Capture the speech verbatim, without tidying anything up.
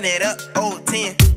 run it up, old ten.